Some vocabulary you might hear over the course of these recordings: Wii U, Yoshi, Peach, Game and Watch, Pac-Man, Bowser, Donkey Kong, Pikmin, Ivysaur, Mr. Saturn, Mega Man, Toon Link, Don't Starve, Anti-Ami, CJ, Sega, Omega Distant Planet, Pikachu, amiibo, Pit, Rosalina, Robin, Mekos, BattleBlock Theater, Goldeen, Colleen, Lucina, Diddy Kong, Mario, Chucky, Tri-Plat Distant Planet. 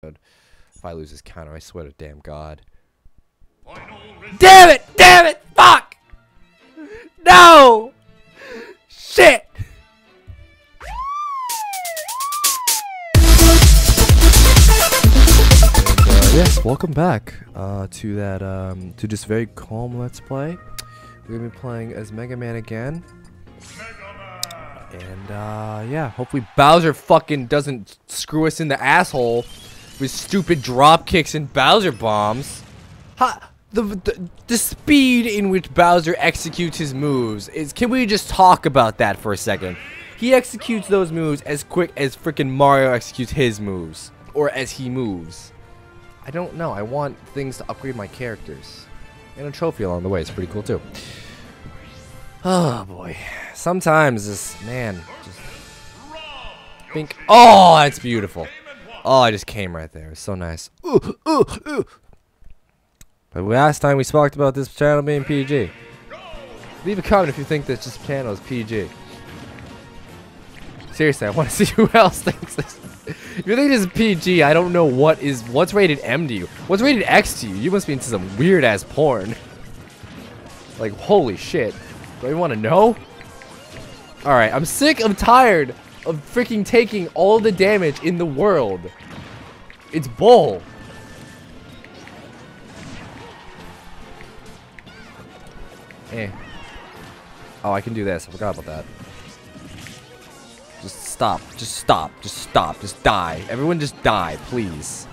If I lose this counter, I swear to damn God. Damn it! Damn it! Fuck! No! Shit! Yes, welcome back to that to this very calm let's play. We're gonna be playing as Mega Man again. And yeah, hopefully Bowser fucking doesn't screw us in the asshole with stupid drop kicks and Bowser bombs. Ha! The speed in which Bowser executes his moves is. Can we just talk about that for a second? He executes those moves as quick as frickin' Mario executes his moves, or as he moves. I don't know. I want things to upgrade my characters, and a trophy along the way is pretty cool too. Oh boy. Sometimes this man just think. Oh, that's beautiful. Oh, I just came right there. It's so nice. But last time we talked about this channel being PG. Leave a comment if you think that this channel is PG. Seriously, I want to see who else thinks this. If you think this is PG, I don't know what is. What's rated M to you? What's rated X to you? You must be into some weird ass porn. Like, holy shit. Do I want to know? Alright, I'm sick, I'm tired of freaking taking all the damage in the world. It's bull. Eh. Oh, I can do this. I forgot about that. Just stop. Just stop. Just stop. Just die. Everyone just die, please.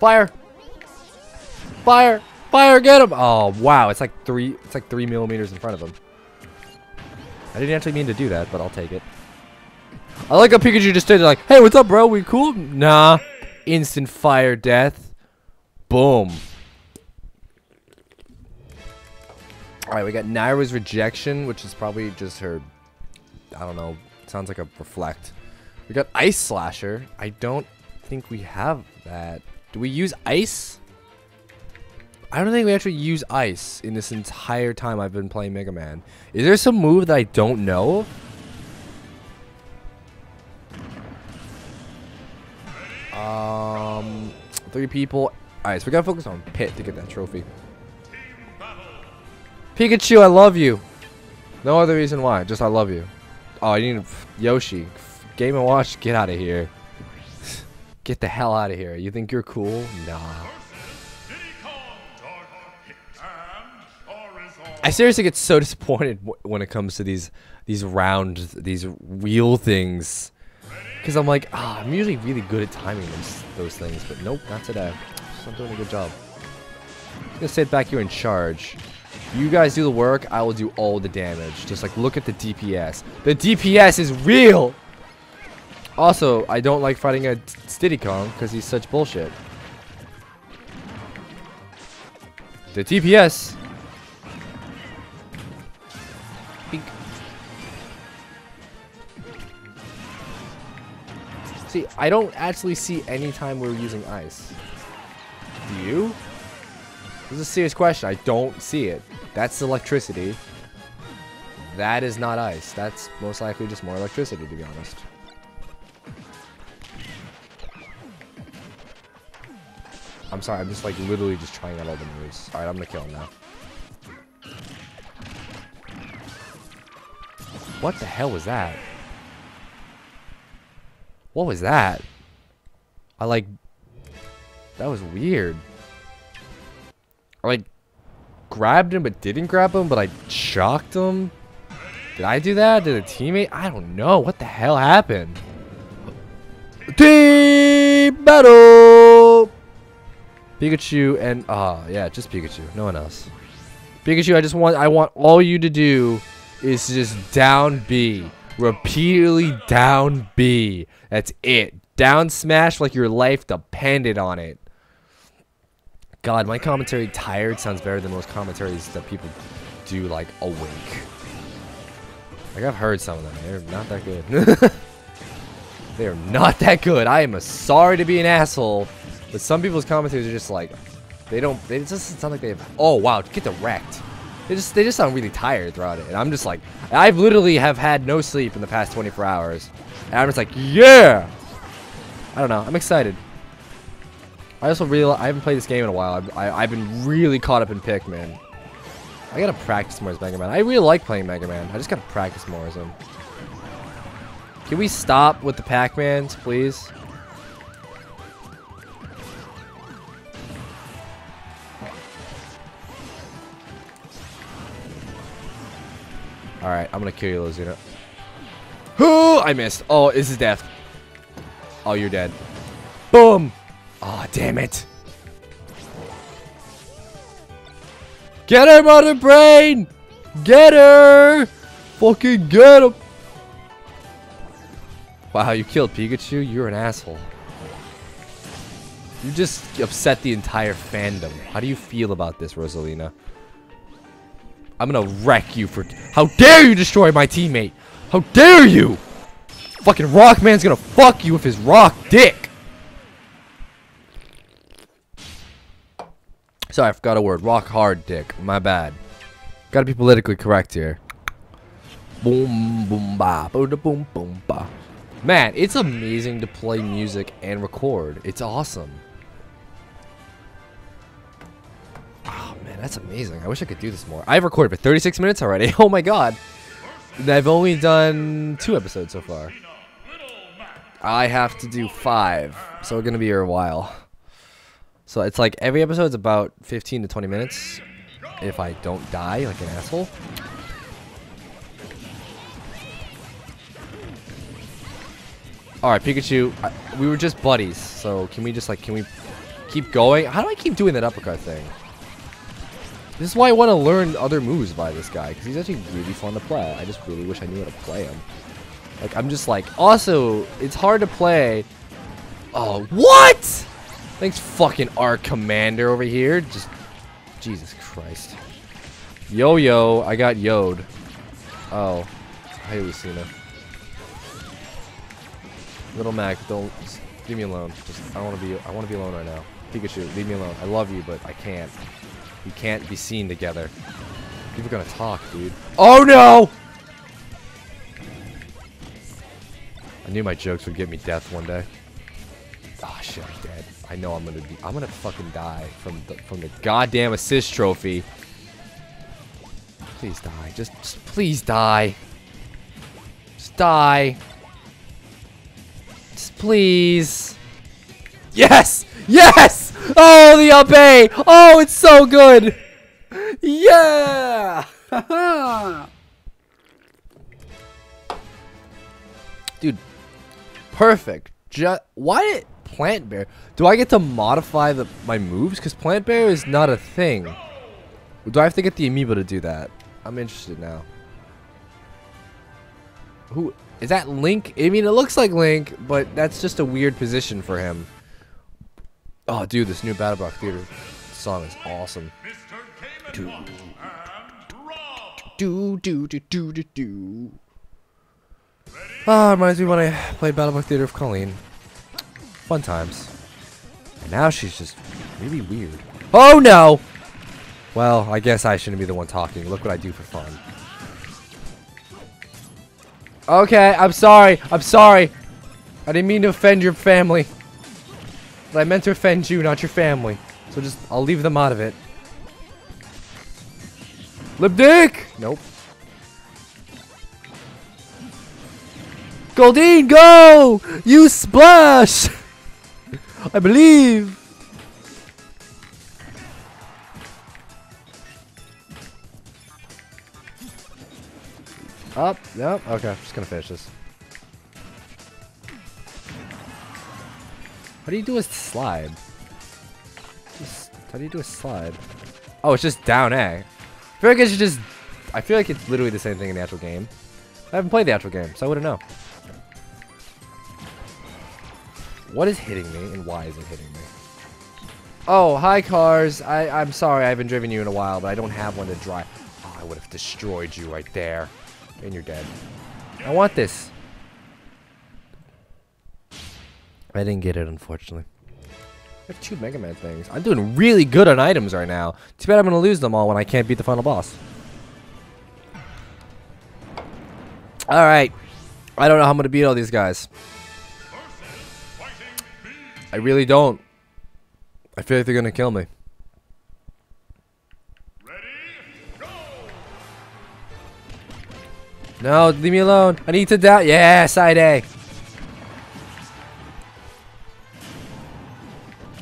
Fire! Fire! Fire! Get him! Oh wow, it's like three millimeters in front of him. I didn't actually mean to do that, but I'll take it. I like how Pikachu just stood there like, "Hey, what's up, bro? We cool?" Nah. Instant fire death. Boom. All right, we got Naira's rejection, which is probably just her. I don't know. Sounds like a reflect. We got Ice Slasher. I don't think we have that. Do we use ice? I don't think we actually use ice in this entire time I've been playing Mega Man. Is there some move that I don't know? Three people. Alright, so we gotta focus on Pit to get that trophy. Pikachu, I love you. No other reason why, just I love you. Oh, I need Yoshi. Game and Watch, get out of here. Get the hell out of here. You think you're cool? Nah. I seriously get so disappointed when it comes to these wheel things. Because I'm like, ah, I'm usually really good at timing those things. But nope, not today. I'm doing a good job. I'm going to sit back here in charge. You guys do the work. I will do all the damage. Just like, look at the DPS. The DPS is real! Also, I don't like fighting a Diddy Kong because he's such bullshit. The DPS. Pink. See, I don't actually see any time we're using ice. Do you? This is a serious question. I don't see it. That's electricity. That is not ice. That's most likely just more electricity, to be honest. I'm sorry, I'm just like literally just trying out all the moves. Alright, I'm gonna kill him now. What the hell was that? What was that? I like... That was weird. I like... Grabbed him but didn't grab him, but I shocked him? Did I do that? Did a teammate? I don't know. What the hell happened? Team battle! Pikachu and yeah, just Pikachu, no one else. Pikachu, I want all you to do is just down B, repeatedly down B. That's it. Down smash like your life depended on it. God, my commentary tired sounds better than most commentaries that people do like awake. Like I've heard some of them. They're not that good. They are not that good. I am sorry to be an asshole. But some people's commentators are just like, they don't, it doesn't sound like they have, oh wow, get the wrecked. They just sound really tired throughout it. And I'm just like, I literally have had no sleep in the past 24 hours. And I'm just like, yeah! I don't know. I'm excited. I also realize I haven't played this game in a while. I've been really caught up in Pikmin. I gotta practice more as Mega Man. I really like playing Mega Man. I just gotta practice more as him. Can we stop with the Pac-Mans, please? Alright, I'm gonna kill you, Lucina. Who? I missed. Oh, this is death. Oh, you're dead. Boom! Aw, oh, damn it. Get her, Mother Brain! Get her! Fucking get him! Wow, you killed Pikachu? You're an asshole. You just upset the entire fandom. How do you feel about this, Rosalina? I'm gonna wreck you for— How dare you destroy my teammate! How dare you! Fucking Rockman's gonna fuck you with his rock dick! Sorry, I forgot a word. Rock hard dick. My bad. Gotta be politically correct here. Boom, boom, ba. Boom, boom, boom, ba. Man, it's amazing to play music and record. It's awesome. Oh, man, that's amazing. I wish I could do this more. I've recorded for 36 minutes already. Oh, my God. And I've only done 2 episodes so far. I have to do 5. So we're going to be here a while. So it's like every episode's about 15 to 20 minutes. If I don't die like an asshole. Alright, Pikachu, we were just buddies, so can we just, like, can we keep going? How do I keep doing that uppercut thing? This is why I want to learn other moves by this guy, because he's actually really fun to play. I just really wish I knew how to play him. Like, I'm just like, also, it's hard to play. Oh, what? Thanks fucking our commander over here. Just, Jesus Christ. Yo-yo, I got yo'd. Oh, hey, Lucina. Little Mac, don't leave me alone. Just I want to be alone right now. Pikachu, leave me alone. I love you, but I can't. We can't be seen together. People are gonna talk, dude. Oh no! I knew my jokes would get me death one day. Ah, shit, I'm dead. I know I'm gonna fucking die from the goddamn assist trophy. Please die. Just please die. Just die. Please. Yes! Yes! Oh, the up A! Oh, it's so good! Yeah! Dude, perfect. Why Plant Bear? Do I get to modify my moves? Because Plant Bear is not a thing. Do I have to get the amiibo to do that? I'm interested now. Who... Is that Link? I mean, it looks like Link, but that's just a weird position for him. Oh, dude, this new BattleBlock Theater song is awesome. Ah, reminds me when I played BattleBlock Theater with Colleen. Fun times. And now she's just really weird. Oh, no! Well, I guess I shouldn't be the one talking. Look what I do for fun. Okay, I'm sorry. I'm sorry. I didn't mean to offend your family. But I meant to offend you, not your family. So just, I'll leave them out of it. Lip dick! Nope. Goldeen, go! You splash! I believe. Up, yep, okay, I'm just gonna finish this. How do you do a slide? How do you do a slide? Oh, it's just down A. I feel like it's just... I feel like it's literally the same thing in the actual game. I haven't played the actual game, so I wouldn't know. What is hitting me, and why is it hitting me? Oh, hi, cars. I'm sorry, I haven't driven you in a while, but I don't have one to drive. Oh, I would have destroyed you right there. And you're dead. I want this. I didn't get it, unfortunately. I have 2 Mega Man things. I'm doing really good on items right now. Too bad I'm going to lose them all when I can't beat the final boss. Alright. I don't know how I'm going to beat all these guys. I really don't. I feel like they're going to kill me. No, leave me alone. I need to die. Yeah, side A.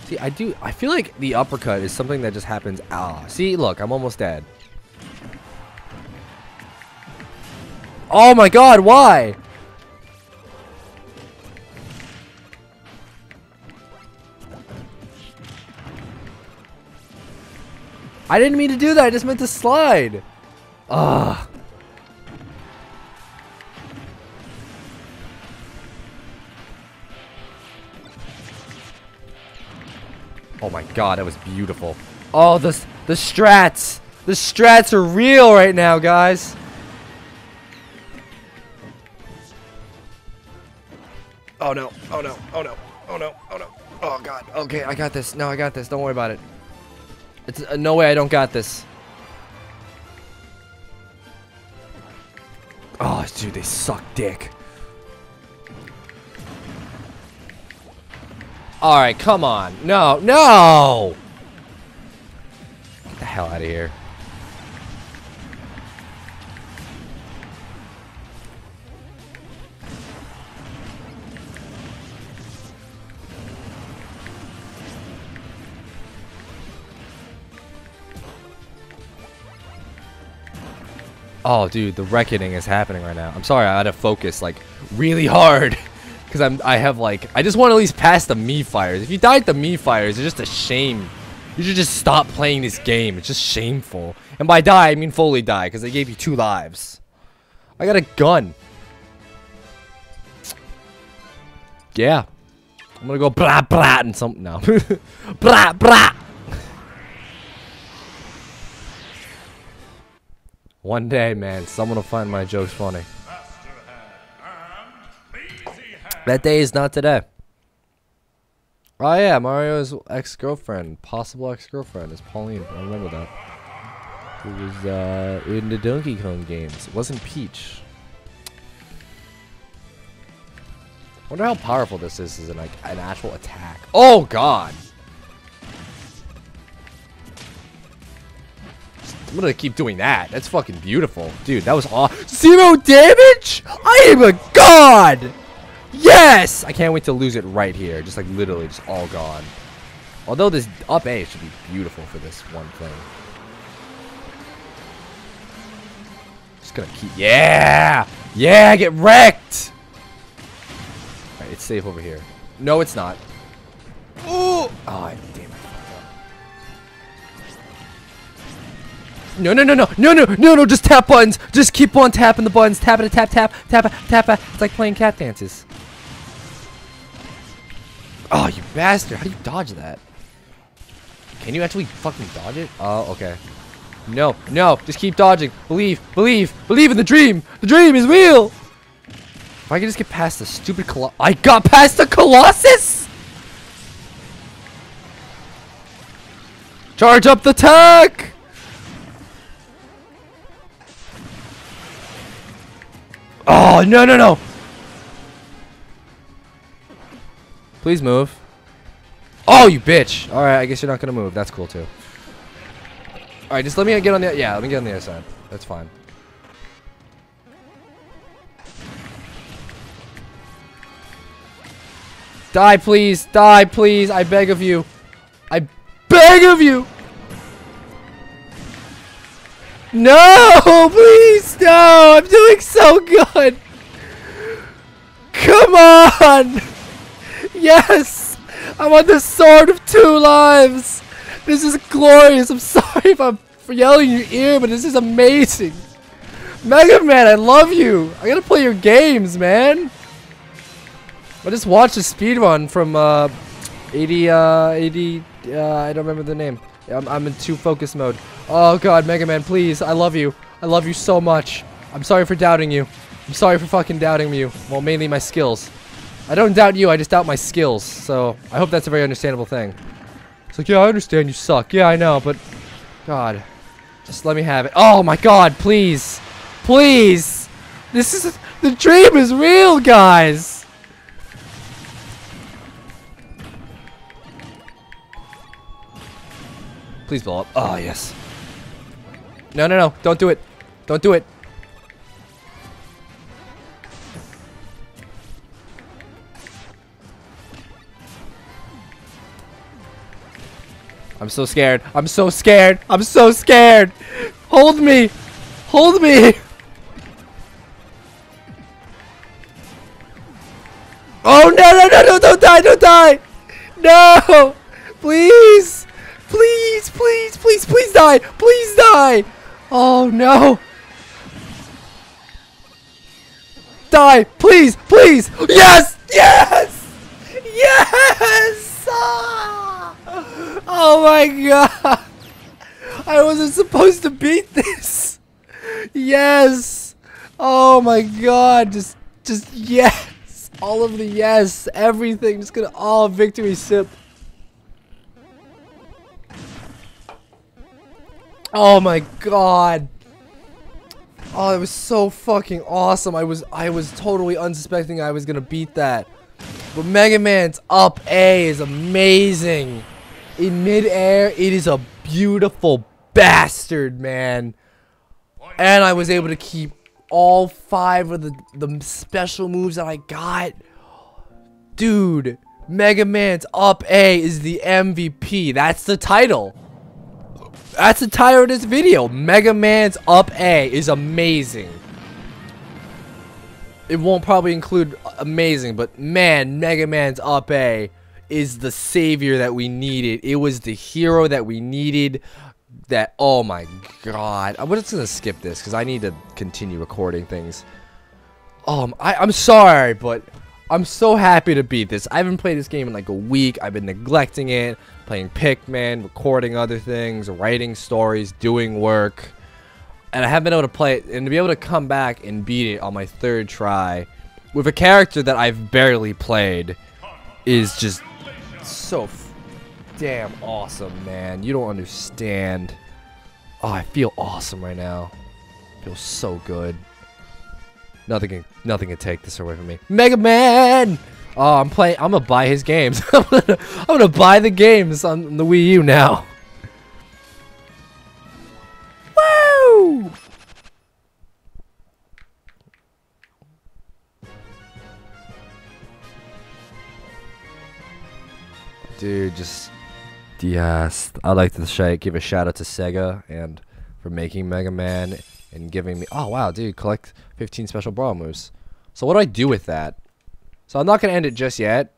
See, I feel like the uppercut is something that just happens. Ah, see, look, I'm almost dead. Oh my god, why? I didn't mean to do that. I just meant to slide. Ugh. Oh my god, that was beautiful. Oh, the strats. The strats are real right now, guys. Oh no, oh no, oh no, oh no, oh no. Oh god, okay, I got this. No, I got this. Don't worry about it. It's no way I don't got this. Oh, dude, they suck dick. Alright, come on. No, no! Get the hell out of here. Oh, dude, the reckoning is happening right now. I'm sorry, I had to focus, like, really hard. Because I have, like, I just want to at least pass the Mii fires. If you die at the Mii fires, it's just a shame. You should just stop playing this game. It's just shameful. And by die, I mean fully die, because they gave you 2 lives. I got a gun. Yeah. I'm going to go blah, blah, and something now. Blah, blah. One day, man, someone will find my jokes funny. That day is not today. Oh yeah, Mario's ex-girlfriend, possible ex-girlfriend, is Pauline. I remember that. It was in the Donkey Kong games. It wasn't Peach. I wonder how powerful this is as like an actual attack. Oh god! I'm gonna keep doing that. That's fucking beautiful. Dude, that was awesome. 0 damage? I am a god! Yes! I can't wait to lose it right here. Just like literally just all gone. Although this up A should be beautiful for this one thing. Just gonna keep... Yeah! Yeah, get wrecked! Alright, it's safe over here. No, it's not. Ooh! Oh, damn it. No, no, no, no, no, no, no, no, just tap buttons. Just keep on tapping the buttons. Tap it, tap, tap, tap, tap, tap. It's like playing cat dances. Oh, you bastard. How do you dodge that? Can you actually fucking dodge it? Oh, okay. No, no, just keep dodging. Believe, believe, believe in the dream. The dream is real. If I can just get past the stupid colossus. I got past the colossus. Charge up the tank. Oh, no, no, no. Please move. Oh, you bitch. All right, I guess you're not going to move. That's cool, too. All right, just let me get on the... Yeah, let me get on the other side. That's fine. Die, please. Die, please. I beg of you. I beg of you. No, please, no. I'm doing so good. Come on. Yes. I'm on the sword of 2 lives. This is glorious. I'm sorry if I'm yelling in your ear, but this is amazing. Mega Man, I love you. I gotta play your games, man. I just watched a speedrun from 80, I don't remember the name. I'm in too focused mode. Oh god, Mega Man, please, I love you. I love you so much. I'm sorry for doubting you. I'm sorry for fucking doubting you. Well, mainly my skills. I don't doubt you, I just doubt my skills. So, I hope that's a very understandable thing. It's like, yeah, I understand you suck. Yeah, I know, but... God. Just let me have it. Oh my god, please. Please. This is... The dream is real, guys! Please blow up. Oh, yes. No, no, no. Don't do it. Don't do it. I'm so scared. I'm so scared. I'm so scared. Hold me. Hold me. Oh, no, no, no, no. Don't die. Don't die. No. Please. Please, please, please, please die. Please die. Oh, no. Die. Please, please. Yes. Yes. Yes. Ah. Oh, my God. I wasn't supposed to beat this. Yes. Oh, my God. Just yes. All of the yes. Everything. Just gonna all victory sip. Oh my God. Oh, that was so fucking awesome. I was totally unsuspecting I was gonna beat that. But Mega Man's up A is amazing. In midair, it is a beautiful bastard, man. And I was able to keep all five of the special moves that I got. Dude, Mega Man's up A is the MVP. That's the title. That's the title of this video. Mega Man's Up A is amazing. It won't probably include amazing, but man, Mega Man's Up A is the savior that we needed. It was the hero that we needed. That, oh my God. I'm just gonna skip this because I need to continue recording things. I'm sorry, but I'm so happy to beat this. I haven't played this game in like a week. I've been neglecting it, playing Pikmin, recording other things, writing stories, doing work. And I haven't been able to play it. And to be able to come back and beat it on my third try with a character that I've barely played is just so damn awesome, man. You don't understand. Oh, I feel awesome right now. I feel so good. Nothing can take this away from me. Mega Man! Oh, I'm gonna buy his games. I'm gonna buy the games on the Wii U now. Woo! Dude, just yes. I'd like to give a shout out to Sega and for making Mega Man. And giving me, oh wow, dude, collect 15 special brawl moves. So what do I do with that? So I'm not gonna end it just yet.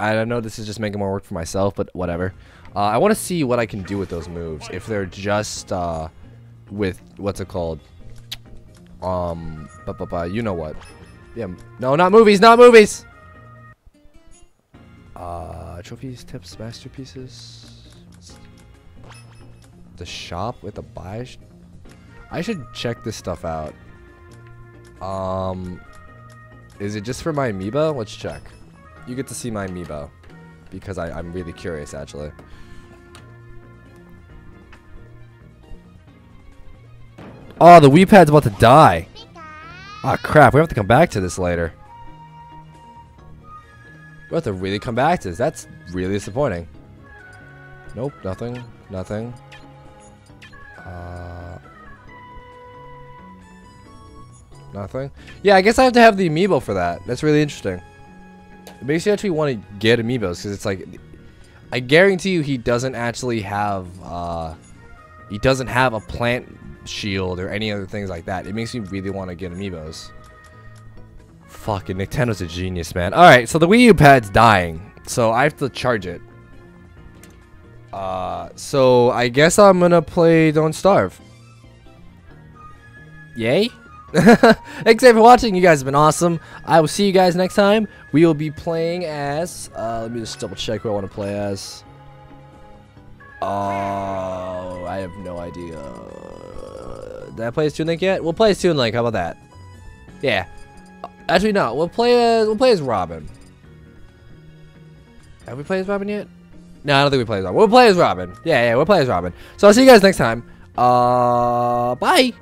I don't know, this is just making more work for myself, but whatever. I want to see what I can do with those moves. If they're just with what's it called? You know what? Yeah, no, not movies, not movies. Trophies, tips, masterpieces. The shop with the buy. I should check this stuff out. Is it just for my amiibo? Let's check. You get to see my amiibo. Because I'm really curious, actually. Oh, the Wii Pad's about to die. Ah, oh, crap. We have to come back to this later. We have to really come back to this. That's really disappointing. Nope, nothing. Nothing. Nothing. Yeah, I guess I have to have the amiibo for that. That's really interesting. It makes you actually want to get amiibos because it's like, I guarantee you, he doesn't actually have, he doesn't have a plant shield or any other things like that. It makes me really want to get amiibos. Fucking Nintendo's a genius, man. All right, so the Wii U pad's dying, so I have to charge it. So I guess I'm gonna play Don't Starve. Yay. Thanks for watching. You guys have been awesome. I will see you guys next time. We will be playing as let me just double check who I want to play as. Oh, I have no idea. Did I play as Toon Link yet? We'll play as Toon Link. How about that? Yeah. Actually, no. We'll play as Robin. Have we played as Robin yet? No, I don't think we played as Robin. We'll play as Robin. Yeah, we'll play as Robin. So I'll see you guys next time. Bye.